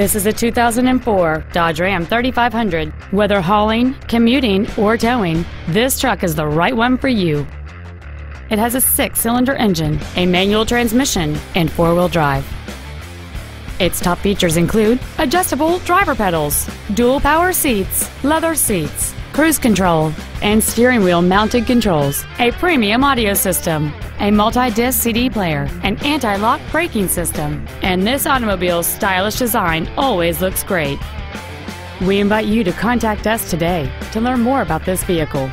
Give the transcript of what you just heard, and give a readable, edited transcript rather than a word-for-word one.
This is a 2004 Dodge Ram 3500. Whether hauling, commuting, or towing, this truck is the right one for you. It has a 6-cylinder engine, a manual transmission, and 4-wheel drive. Its top features include adjustable driver pedals, dual power seats, leather seats, cruise control, and steering wheel mounted controls, a premium audio system, a multi-disc CD player, an anti-lock braking system, and this automobile's stylish design always looks great. We invite you to contact us today to learn more about this vehicle.